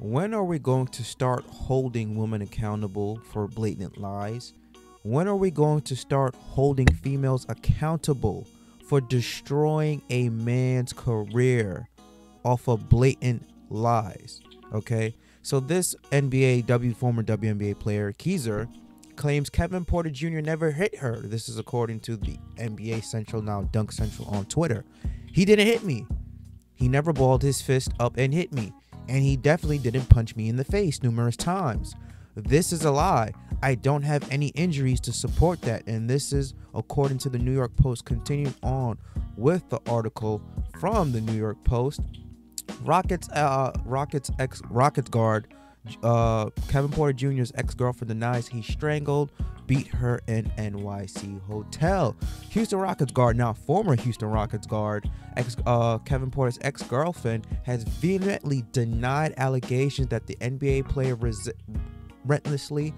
When are we going to start holding women accountable for blatant lies? When are we going to start holding females accountable for destroying a man's career off of blatant lies? Okay, so this former WNBA player Kysre claims Kevin Porter Jr. never hit her. This is according to the NBA Central, now Dunk Central, on Twitter. He didn't hit me. He never balled his fist up and hit me. And he definitely didn't punch me in the face numerous times. This is a lie. I don't have any injuries to support that. And this is according to the New York Post. Continuing on with the article from the New York Post, Rockets guard Kevin Porter Jr.'s ex-girlfriend denies he strangled, beat her in NYC hotel. Kevin Porter's ex-girlfriend has vehemently denied allegations that the NBA player relentlessly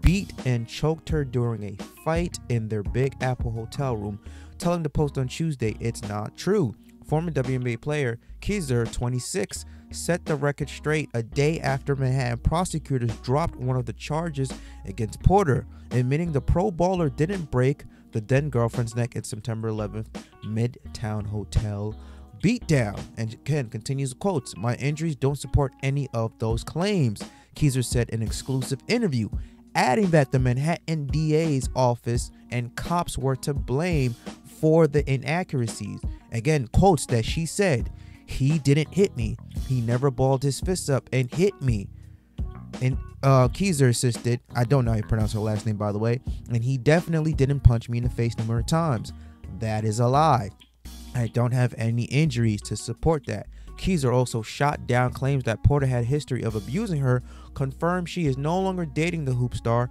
beat and choked her during a fight in their Big Apple hotel room, telling the Post on Tuesday it's not true. Former WNBA player Kysre, 26, set the record straight a day after Manhattan prosecutors dropped one of the charges against Porter, admitting the pro baller didn't break the then girlfriend's neck in September 11th Midtown Hotel beatdown. And again, continues quotes, "My injuries don't support any of those claims," Kysre said in an exclusive interview, adding that the Manhattan DA's office and cops were to blame for the inaccuracies. Again, quotes that she said, "He didn't hit me. He never balled his fists up and hit me." And Kysre insisted, I don't know how you pronounce her last name, by the way, "and he definitely didn't punch me in the face numerous times. That is a lie. I don't have any injuries to support that." Kysre also shot down claims that Porter had a history of abusing her, confirmed she is no longer dating the hoop star,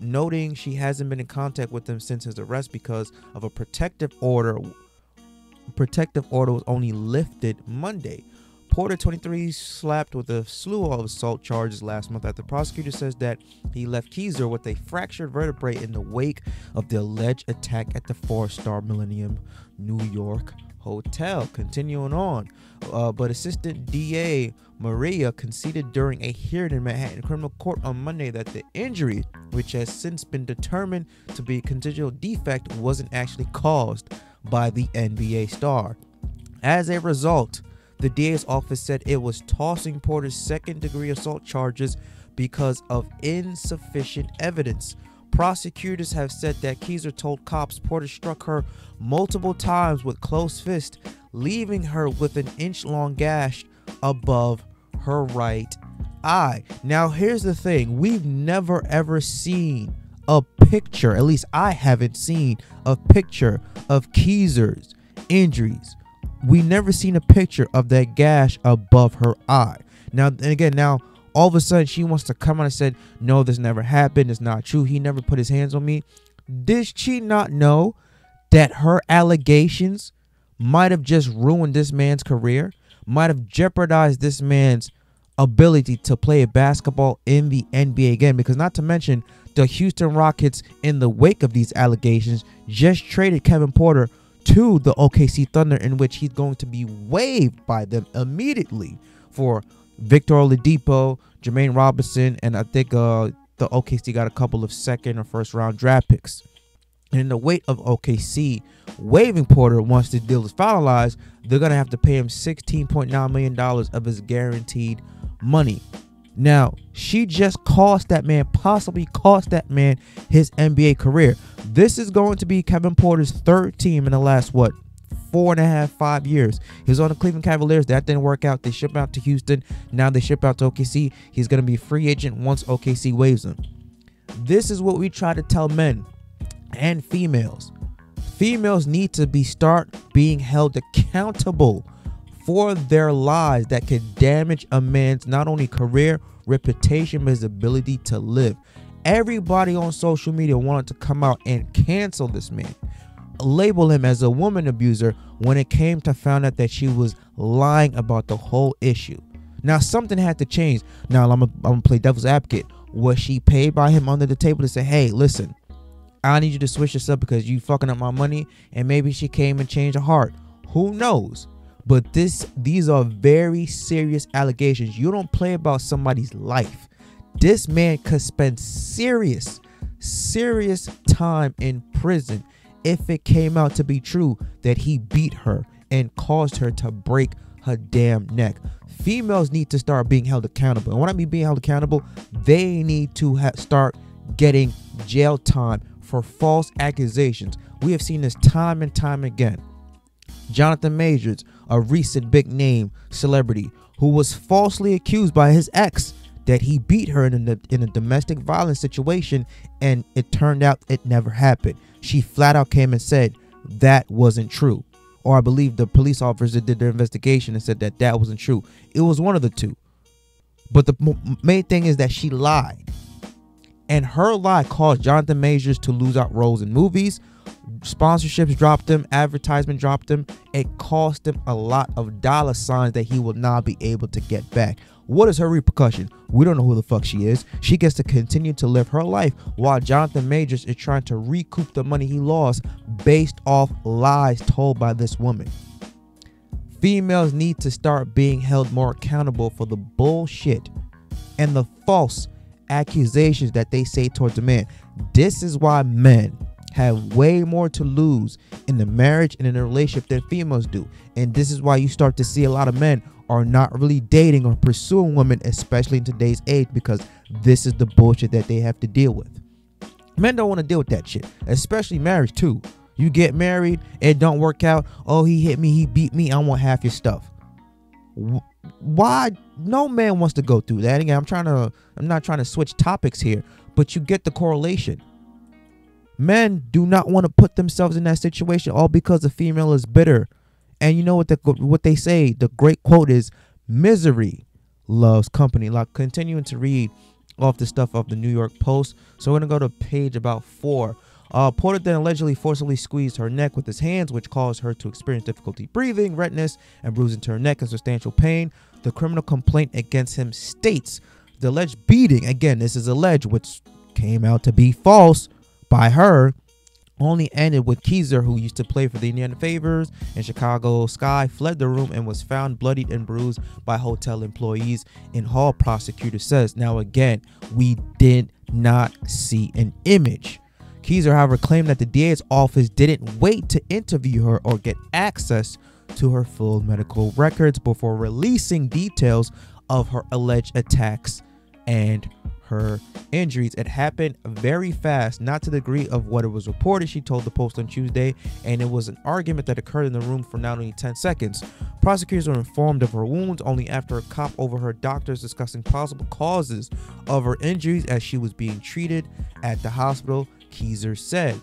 noting she hasn't been in contact with him since his arrest because of a protective order. Protective order was only lifted Monday. Porter, 23, slapped with a slew of assault charges last month after the prosecutor says that he left Kysre with a fractured vertebrae in the wake of the alleged attack at the four-star Millennium New York Hotel. Continuing on, but Assistant DA Maria conceded during a hearing in Manhattan criminal court on Monday that the injury, which has since been determined to be a congenital defect, wasn't actually caused by the NBA star. As a result, the DA's office said it was tossing Porter's second-degree assault charges because of insufficient evidence. Prosecutors have said that Kysre told cops Porter struck her multiple times with closed fist, leaving her with an inch-long gash above her right eye. Now, here's the thing. We've never, ever seen a picture, at least I haven't seen a picture of Kysre's injuries. We never seen a picture of that gash above her eye. Now, and again, now all of a sudden she wants to come out and said, "No, this never happened. It's not true. He never put his hands on me." Did she not know that her allegations might have just ruined this man's career? Might have jeopardized this man's ability to play basketball in the NBA again? Because not to mention, the Houston Rockets, in the wake of these allegations, just traded Kevin Porter to the OKC Thunder, in which he's going to be waived by them immediately for Victor Oladipo, Jermaine Robinson, and I think the OKC got a couple of second or first round draft picks. And in the wake of OKC waiving Porter, once the deal is finalized, they're going to have to pay him $16.9 million of his guaranteed money. Now, she just cost that man, possibly cost that man his NBA career. This is going to be Kevin Porter's third team in the last, what, 4.5, 5 years. He was on the Cleveland Cavaliers. That didn't work out. They ship out to Houston. Now they ship out to OKC. He's going to be a free agent once OKC waives him. This is what we try to tell men and females. Females need to start being held accountable for their lies that could damage a man's not only career, reputation, but his ability to live. Everybody on social media wanted to come out and cancel this man, label him as a woman abuser, when it came to find out that she was lying about the whole issue. Now, something had to change. Now, I'm gonna play devil's advocate. Was she paid by him under the table to say, "Hey, listen, I need you to switch this up because you fucking up my money"? And maybe she came and changed her heart. Who knows? But these are very serious allegations. You don't play about somebody's life. This man could spend serious time in prison if it came out to be true that he beat her and caused her to break her damn neck. Females need to start being held accountable. And when I mean being held accountable, they need to start getting jail time for false accusations. We have seen this time and time again. Jonathan Majors, a recent big name celebrity who was falsely accused by his ex that he beat her in a domestic violence situation, and it turned out it never happened. She flat out came and said that wasn't true. Or I believe the police officer did their investigation and said that that wasn't true. It was one of the two. But the main thing is that she lied. And her lie caused Jonathan Majors to lose out roles in movies. Sponsorships dropped him. Advertisement dropped him. It cost him a lot of dollar signs that he will not be able to get back. What is her repercussion? We don't know who the fuck she is. She gets to continue to live her life while Jonathan Majors is trying to recoup the money he lost based off lies told by this woman. Females need to start being held more accountable for the bullshit and the false accusations that they say towards a man. This is why men have way more to lose in the marriage and in the relationship than females do. And this is why you start to see a lot of men are not really dating or pursuing women, especially in today's age, because this is the bullshit that they have to deal with. Men don't want to deal with that shit, especially marriage too. You get married, it don't work out. Oh, he hit me, he beat me, I want half your stuff. Why? No man wants to go through that. Again, I'm not trying to switch topics here, but you get the correlation. Men do not want to put themselves in that situation, all because a female is bitter. And you know what they say, the great quote is, misery loves company. Like, continuing to read off the stuff of the New York Post. So we're going to go to page about 4. Porter then allegedly forcibly squeezed her neck with his hands, which caused her to experience difficulty breathing, redness, and bruising to her neck and substantial pain. The criminal complaint against him states the alleged beating, again, this is alleged, which came out to be false by her, only ended with Kysre, who used to play for the Indiana Fever and Chicago Sky, fled the room and was found bloodied and bruised by hotel employees in hall, prosecutor says. Now, again, we did not see an image. Kysre, however, claimed that the DA's office didn't wait to interview her or get access to her full medical records before releasing details of her alleged attacks and her injuries. It happened very fast, not to the degree of what it was reported, she told the Post on Tuesday, and it was an argument that occurred in the room for not only 10 seconds. Prosecutors were informed of her wounds only after a cop overheard doctors discussing possible causes of her injuries as she was being treated at the hospital, Kysre said.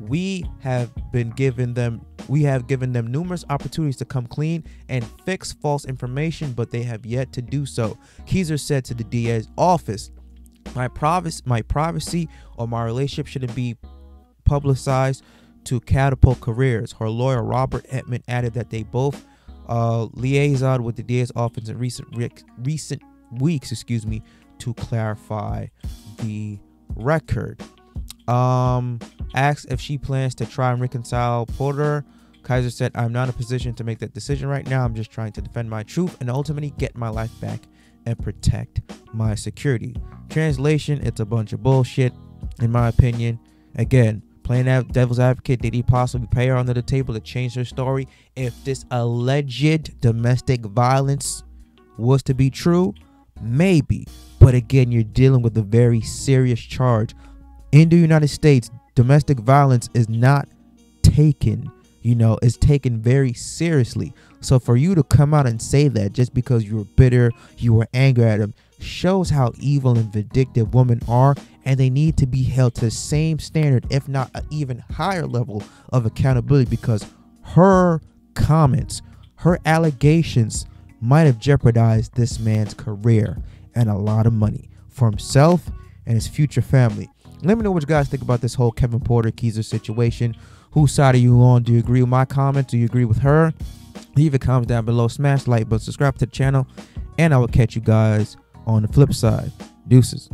We have given them numerous opportunities to come clean and fix false information, but they have yet to do so. Kysre said to the DA's office, my privacy or my relationship shouldn't be publicized to catapult careers. Her lawyer, Robert Edmond, added that they both liaised with the DA's office in recent weeks, to clarify the record. Asked if she plans to try and reconcile Porter, Kysre said, I'm not in a position to make that decision right now. I'm just trying to defend my truth and ultimately get my life back and protect my security. Translation, it's a bunch of bullshit, in my opinion. Again, playing that devil's advocate, did he possibly pay her under the table to change her story? If this alleged domestic violence was to be true, maybe. But again, you're dealing with a very serious charge. In the United States, domestic violence is not taken, it's taken very seriously. So for you to come out and say that just because you were bitter, you were angry at him, shows how evil and vindictive women are, and they need to be held to the same standard, if not an even higher level of accountability, because her comments, her allegations might have jeopardized this man's career and a lot of money for himself and his future family. Let me know what you guys think about this whole Kevin Porter Kysre situation. Whose side are you on? Do you agree with my comments? Do you agree with her? Leave a comment down below. Smash like button, subscribe to the channel, and I will catch you guys on the flip side. Deuces.